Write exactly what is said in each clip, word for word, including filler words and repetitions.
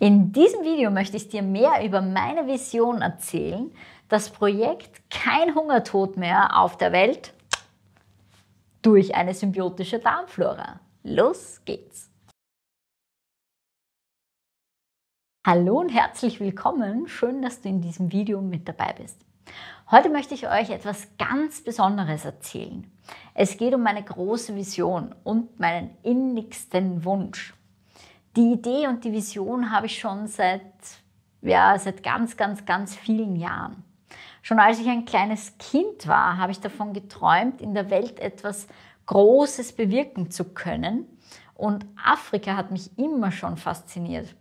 In diesem Video möchte ich dir mehr über meine Vision erzählen, das Projekt Kein Hungertod mehr auf der Welt durch eine symbiotische Darmflora. Los geht's! Hallo und herzlich willkommen, schön, dass du in diesem Video mit dabei bist. Heute möchte ich euch etwas ganz Besonderes erzählen. Es geht um meine große Vision und meinen innigsten Wunsch. Die Idee und die Vision habe ich schon seit, ja, seit ganz, ganz, ganz vielen Jahren. Schon als ich ein kleines Kind war, habe ich davon geträumt, in der Welt etwas Großes bewirken zu können. Und Afrika hat mich immer schon fasziniert.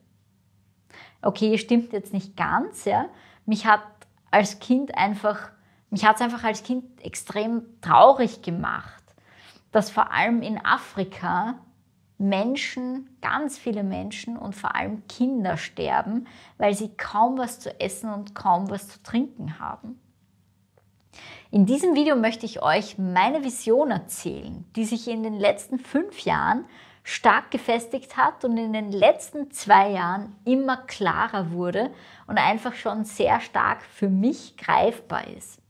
Okay, stimmt jetzt nicht ganz, ja. Mich hat als Kind einfach, mich hat es einfach als Kind extrem traurig gemacht, dass vor allem in Afrika Menschen, ganz viele Menschen und vor allem Kinder sterben, weil sie kaum was zu essen und kaum was zu trinken haben. In diesem Video möchte ich euch meine Vision erzählen, die sich in den letzten fünf Jahren stark gefestigt hat und in den letzten zwei Jahren immer klarer wurde und einfach schon sehr stark für mich greifbar ist.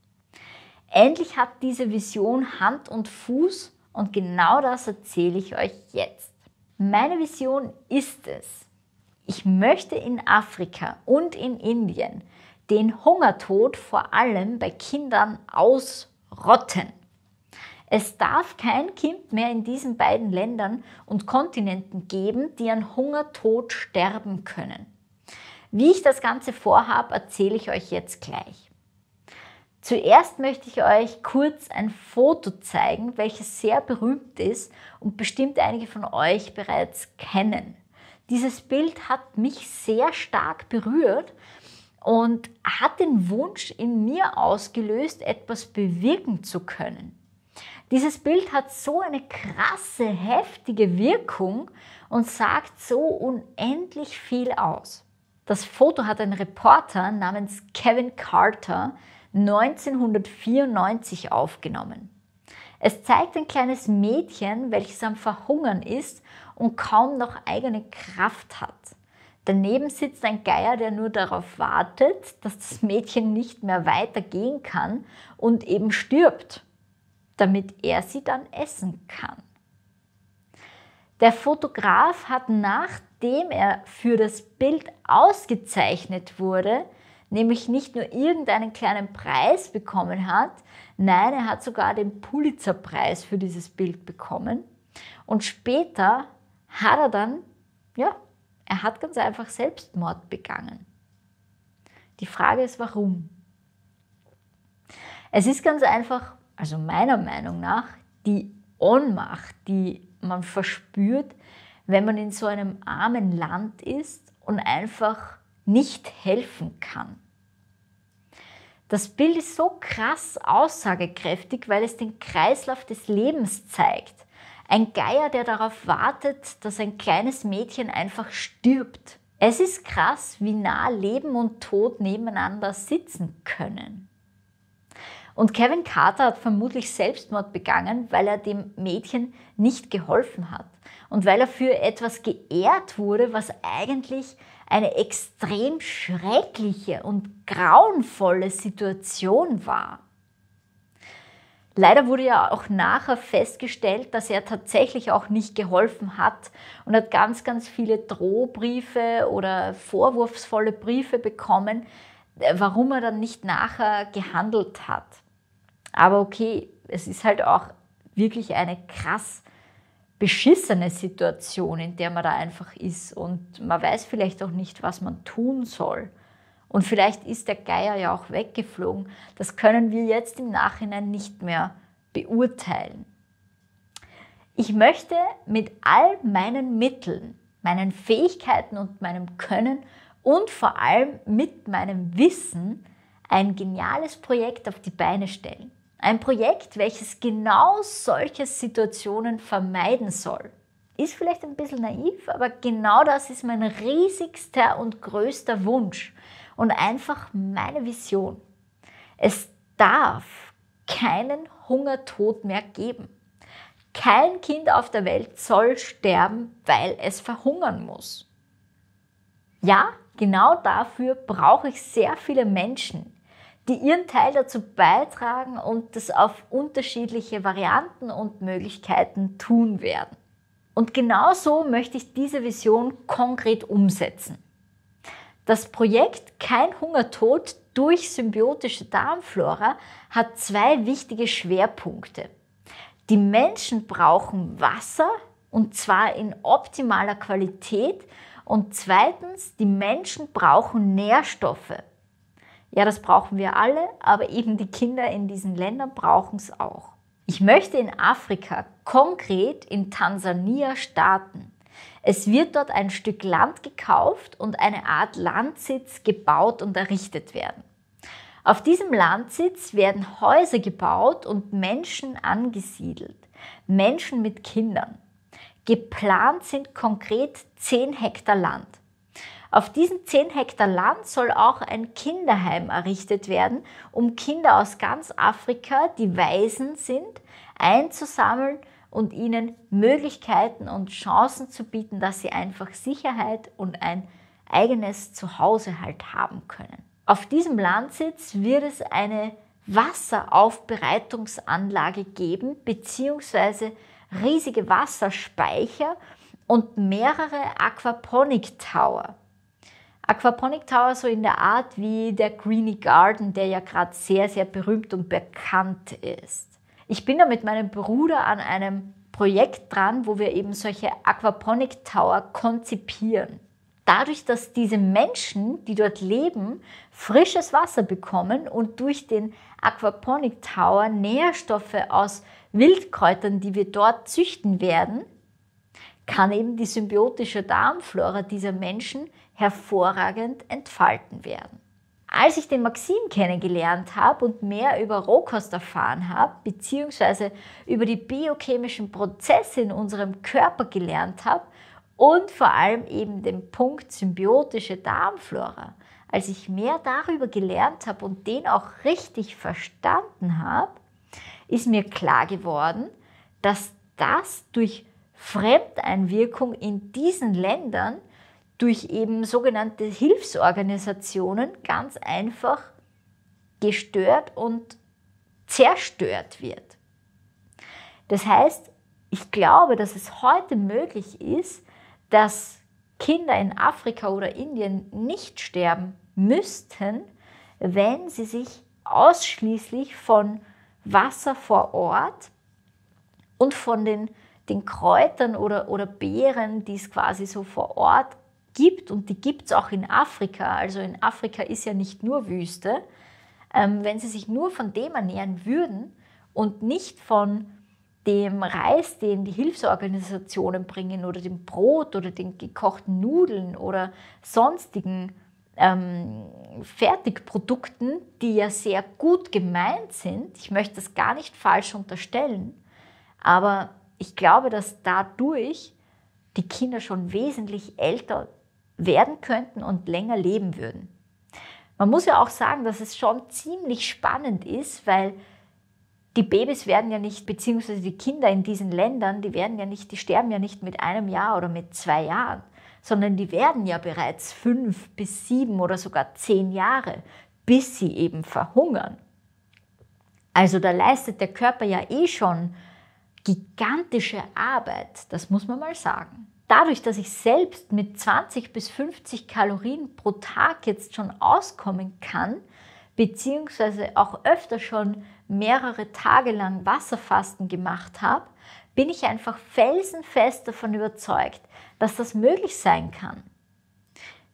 Endlich hat diese Vision Hand und Fuß und genau das erzähle ich euch jetzt. Meine Vision ist es, ich möchte in Afrika und in Indien den Hungertod vor allem bei Kindern ausrotten. Es darf kein Kind mehr in diesen beiden Ländern und Kontinenten geben, die an Hungertod sterben können. Wie ich das Ganze vorhabe, erzähle ich euch jetzt gleich. Zuerst möchte ich euch kurz ein Foto zeigen, welches sehr berühmt ist und bestimmt einige von euch bereits kennen. Dieses Bild hat mich sehr stark berührt und hat den Wunsch in mir ausgelöst, etwas bewirken zu können. Dieses Bild hat so eine krasse, heftige Wirkung und sagt so unendlich viel aus. Das Foto hat ein Reporter namens Kevin Carter neunzehnhundertvierundneunzig aufgenommen. Es zeigt ein kleines Mädchen, welches am Verhungern ist und kaum noch eigene Kraft hat. Daneben sitzt ein Geier, der nur darauf wartet, dass das Mädchen nicht mehr weitergehen kann und eben stirbt, damit er sie dann essen kann. Der Fotograf hat, nachdem er für das Bild ausgezeichnet wurde, nämlich nicht nur irgendeinen kleinen Preis bekommen hat, nein, er hat sogar den Pulitzer-Preis für dieses Bild bekommen. Und später hat er dann, ja, er hat ganz einfach Selbstmord begangen. Die Frage ist, warum? Es ist ganz einfach, also meiner Meinung nach, die Ohnmacht, die man verspürt, wenn man in so einem armen Land ist und einfach nicht helfen kann. Das Bild ist so krass aussagekräftig, weil es den Kreislauf des Lebens zeigt. Ein Geier, der darauf wartet, dass ein kleines Mädchen einfach stirbt. Es ist krass, wie nah Leben und Tod nebeneinander sitzen können. Und Kevin Carter hat vermutlich Selbstmord begangen, weil er dem Mädchen nicht geholfen hat und weil er für etwas geehrt wurde, was eigentlich eine extrem schreckliche und grauenvolle Situation war. Leider wurde ja auch nachher festgestellt, dass er tatsächlich auch nicht geholfen hat und hat ganz, ganz viele Drohbriefe oder vorwurfsvolle Briefe bekommen, warum er dann nicht nachher gehandelt hat. Aber okay, es ist halt auch wirklich eine krass beschissene Situation, in der man da einfach ist und man weiß vielleicht auch nicht, was man tun soll. Und vielleicht ist der Geier ja auch weggeflogen. Das können wir jetzt im Nachhinein nicht mehr beurteilen. Ich möchte mit all meinen Mitteln, meinen Fähigkeiten und meinem Können und vor allem mit meinem Wissen ein geniales Projekt auf die Beine stellen. Ein Projekt, welches genau solche Situationen vermeiden soll. Ist vielleicht ein bisschen naiv, aber genau das ist mein riesigster und größter Wunsch und einfach meine Vision. Es darf keinen Hungertod mehr geben. Kein Kind auf der Welt soll sterben, weil es verhungern muss. Ja, genau dafür brauche ich sehr viele Menschen, die ihren Teil dazu beitragen und das auf unterschiedliche Varianten und Möglichkeiten tun werden. Und genau so möchte ich diese Vision konkret umsetzen. Das Projekt Kein Hungertod durch symbiotische Darmflora hat zwei wichtige Schwerpunkte. Die Menschen brauchen Wasser, und zwar in optimaler Qualität. Und zweitens, die Menschen brauchen Nährstoffe. Ja, das brauchen wir alle, aber eben die Kinder in diesen Ländern brauchen es auch. Ich möchte in Afrika, konkret in Tansania, starten. Es wird dort ein Stück Land gekauft und eine Art Landsitz gebaut und errichtet werden. Auf diesem Landsitz werden Häuser gebaut und Menschen angesiedelt, Menschen mit Kindern. Geplant sind konkret zehn Hektar Land. Auf diesen zehn Hektar Land soll auch ein Kinderheim errichtet werden, um Kinder aus ganz Afrika, die Waisen sind, einzusammeln und ihnen Möglichkeiten und Chancen zu bieten, dass sie einfach Sicherheit und ein eigenes Zuhause halt haben können. Auf diesem Landsitz wird es eine Wasseraufbereitungsanlage geben, beziehungsweise riesige Wasserspeicher und mehrere Aquaponic Tower. Aquaponic Tower so in der Art wie der Greeny Garden, der ja gerade sehr, sehr berühmt und bekannt ist. Ich bin da mit meinem Bruder an einem Projekt dran, wo wir eben solche Aquaponic Tower konzipieren. Dadurch, dass diese Menschen, die dort leben, frisches Wasser bekommen und durch den Aquaponic Tower Nährstoffe aus Wildkräutern, die wir dort züchten werden, kann eben die symbiotische Darmflora dieser Menschen hervorragend entfalten werden. Als ich den Maxim kennengelernt habe und mehr über Rohkost erfahren habe, beziehungsweise über die biochemischen Prozesse in unserem Körper gelernt habe und vor allem eben den Punkt symbiotische Darmflora, als ich mehr darüber gelernt habe und den auch richtig verstanden habe, ist mir klar geworden, dass das durch Fremdeinwirkung in diesen Ländern durch eben sogenannte Hilfsorganisationen ganz einfach gestört und zerstört wird. Das heißt, ich glaube, dass es heute möglich ist, dass Kinder in Afrika oder Indien nicht sterben müssten, wenn sie sich ausschließlich von Wasser vor Ort und von den, den Kräutern oder, oder Beeren, die es quasi so vor Ort gibt, und die gibt es auch in Afrika, also in Afrika ist ja nicht nur Wüste, ähm, wenn sie sich nur von dem ernähren würden und nicht von dem Reis, den die Hilfsorganisationen bringen, oder dem Brot oder den gekochten Nudeln oder sonstigen ähm, Fertigprodukten, die ja sehr gut gemeint sind. Ich möchte das gar nicht falsch unterstellen, aber ich glaube, dass dadurch die Kinder schon wesentlich älter werden könnten und länger leben würden. Man muss ja auch sagen, dass es schon ziemlich spannend ist, weil die Babys werden ja nicht, beziehungsweise die Kinder in diesen Ländern, die werden ja nicht, die sterben ja nicht mit einem Jahr oder mit zwei Jahren, sondern die werden ja bereits fünf bis sieben oder sogar zehn Jahre, bis sie eben verhungern. Also da leistet der Körper ja eh schon gigantische Arbeit, das muss man mal sagen. Dadurch, dass ich selbst mit zwanzig bis fünfzig Kalorien pro Tag jetzt schon auskommen kann, beziehungsweise auch öfter schon mehrere Tage lang Wasserfasten gemacht habe, bin ich einfach felsenfest davon überzeugt, dass das möglich sein kann.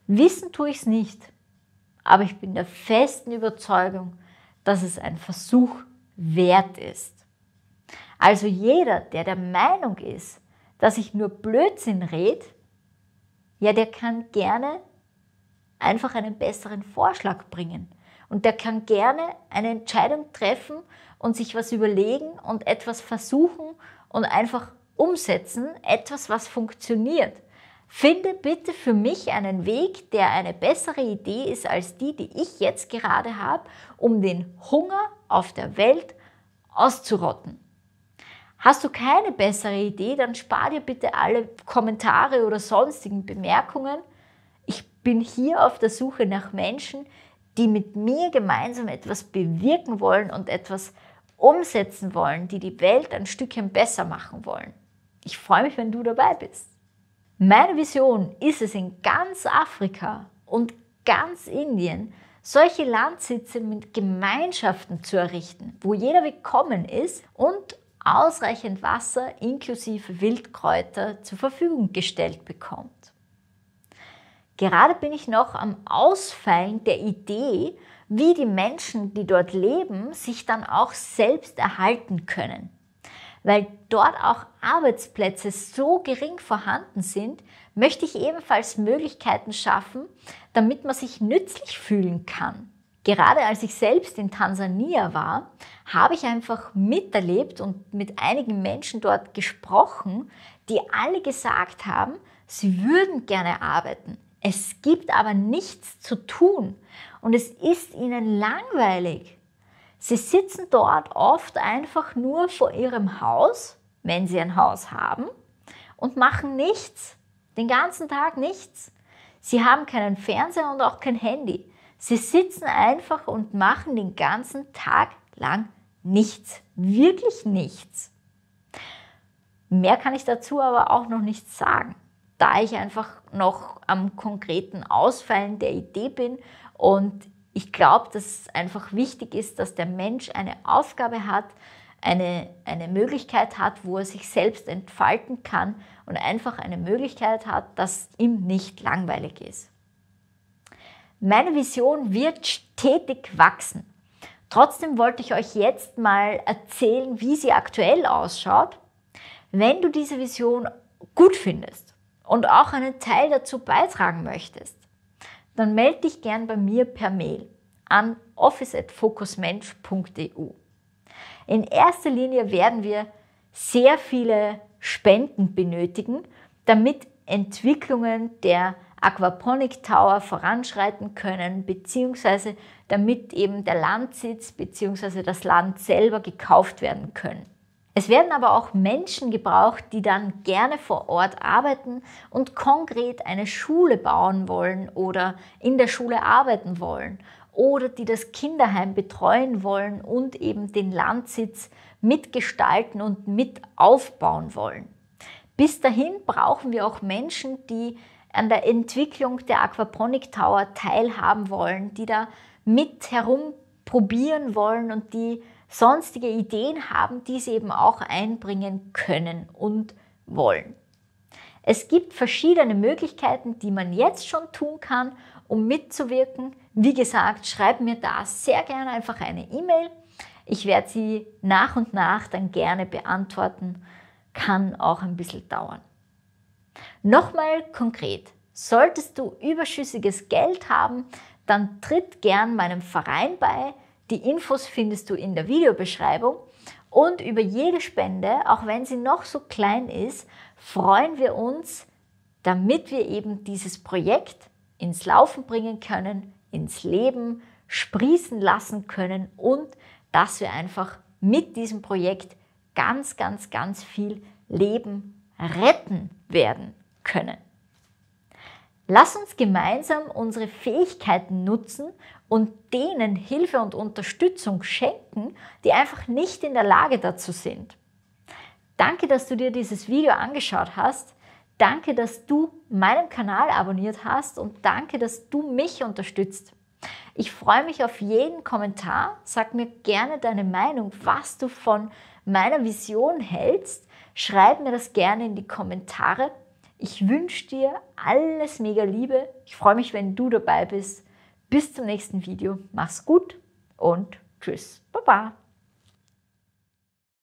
Wissen tue ich es nicht, aber ich bin der festen Überzeugung, dass es ein Versuch wert ist. Also jeder, der der Meinung ist, dass ich nur Blödsinn rede, ja, der kann gerne einfach einen besseren Vorschlag bringen. Und der kann gerne eine Entscheidung treffen und sich was überlegen und etwas versuchen und einfach umsetzen, etwas, was funktioniert. Finde bitte für mich einen Weg, der eine bessere Idee ist als die, die ich jetzt gerade habe, um den Hunger auf der Welt auszurotten. Hast du keine bessere Idee, dann spar dir bitte alle Kommentare oder sonstigen Bemerkungen. Ich bin hier auf der Suche nach Menschen, die mit mir gemeinsam etwas bewirken wollen und etwas umsetzen wollen, die die Welt ein Stückchen besser machen wollen. Ich freue mich, wenn du dabei bist. Meine Vision ist es, in ganz Afrika und ganz Indien solche Landsitze mit Gemeinschaften zu errichten, wo jeder willkommen ist und ausreichend Wasser inklusive Wildkräuter zur Verfügung gestellt bekommt. Gerade bin ich noch am Ausfeilen der Idee, wie die Menschen, die dort leben, sich dann auch selbst erhalten können. Weil dort auch Arbeitsplätze so gering vorhanden sind, möchte ich ebenfalls Möglichkeiten schaffen, damit man sich nützlich fühlen kann. Gerade als ich selbst in Tansania war, habe ich einfach miterlebt und mit einigen Menschen dort gesprochen, die alle gesagt haben, sie würden gerne arbeiten. Es gibt aber nichts zu tun und es ist ihnen langweilig. Sie sitzen dort oft einfach nur vor ihrem Haus, wenn sie ein Haus haben, und machen nichts, den ganzen Tag nichts. Sie haben keinen Fernseher und auch kein Handy. Sie sitzen einfach und machen den ganzen Tag lang nichts, wirklich nichts. Mehr kann ich dazu aber auch noch nicht sagen, da ich einfach noch am konkreten Ausfeilen der Idee bin und ich glaube, dass es einfach wichtig ist, dass der Mensch eine Aufgabe hat, eine, eine Möglichkeit hat, wo er sich selbst entfalten kann und einfach eine Möglichkeit hat, dass ihm nicht langweilig ist. Meine Vision wird stetig wachsen. Trotzdem wollte ich euch jetzt mal erzählen, wie sie aktuell ausschaut. Wenn du diese Vision gut findest und auch einen Teil dazu beitragen möchtest, dann melde dich gern bei mir per Mail an office at fokusmensch punkt e u. In erster Linie werden wir sehr viele Spenden benötigen, damit Entwicklungen der Aquaponic Tower voranschreiten können, beziehungsweise damit eben der Landsitz beziehungsweise das Land selber gekauft werden können. Es werden aber auch Menschen gebraucht, die dann gerne vor Ort arbeiten und konkret eine Schule bauen wollen oder in der Schule arbeiten wollen oder die das Kinderheim betreuen wollen und eben den Landsitz mitgestalten und mit aufbauen wollen. Bis dahin brauchen wir auch Menschen, die an der Entwicklung der Aquaponic Tower teilhaben wollen, die da mit herumprobieren wollen und die sonstige Ideen haben, die sie eben auch einbringen können und wollen. Es gibt verschiedene Möglichkeiten, die man jetzt schon tun kann, um mitzuwirken. Wie gesagt, schreib mir da sehr gerne einfach eine E-Mail. Ich werde sie nach und nach dann gerne beantworten. Kann auch ein bisschen dauern. Nochmal konkret, solltest du überschüssiges Geld haben, dann tritt gern meinem Verein bei. Die Infos findest du in der Videobeschreibung und über jede Spende, auch wenn sie noch so klein ist, freuen wir uns, damit wir eben dieses Projekt ins Laufen bringen können, ins Leben sprießen lassen können und dass wir einfach mit diesem Projekt ganz, ganz, ganz viel Leben retten werden können. Lass uns gemeinsam unsere Fähigkeiten nutzen und denen Hilfe und Unterstützung schenken, die einfach nicht in der Lage dazu sind. Danke, dass du dir dieses Video angeschaut hast. Danke, dass du meinen Kanal abonniert hast und danke, dass du mich unterstützt. Ich freue mich auf jeden Kommentar. Sag mir gerne deine Meinung, was du von meiner Vision hältst. Schreib mir das gerne in die Kommentare. Ich wünsche dir alles mega Liebe. Ich freue mich, wenn du dabei bist. Bis zum nächsten Video. Mach's gut und tschüss. Baba.